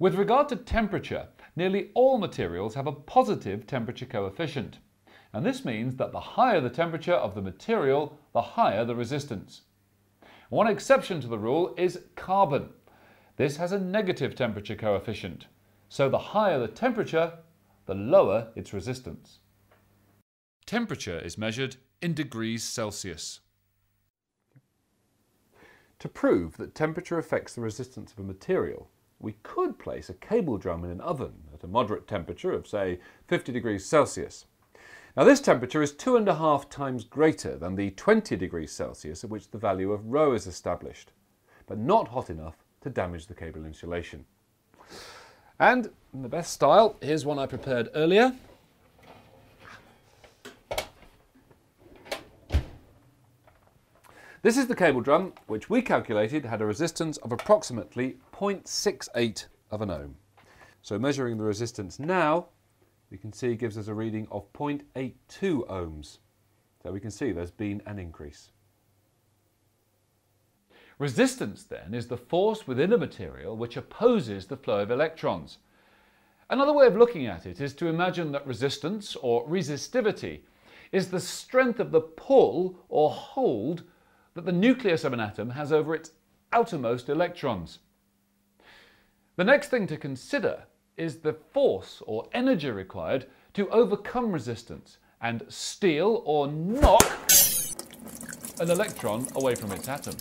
With regard to temperature, nearly all materials have a positive temperature coefficient, and this means that the higher the temperature of the material, the higher the resistance. One exception to the rule is carbon. This has a negative temperature coefficient, so the higher the temperature, the lower its resistance. Temperature is measured in degrees Celsius. To prove that temperature affects the resistance of a material, we could place a cable drum in an oven at a moderate temperature of, say, 50 degrees Celsius. Now, this temperature is 2.5 times greater than the 20 degrees Celsius at which the value of ρ is established, but not hot enough to damage the cable insulation. And in the best style, here's one I prepared earlier. This is the cable drum, which we calculated had a resistance of approximately 0.68 of an ohm. So measuring the resistance now, we can see it gives us a reading of 0.82 ohms. So we can see there's been an increase. Resistance, then, is the force within a material which opposes the flow of electrons. Another way of looking at it is to imagine that resistance, or resistivity, is the strength of the pull or hold that the nucleus of an atom has over its outermost electrons. The next thing to consider is the force or energy required to overcome resistance and steal or knock an electron away from its atom.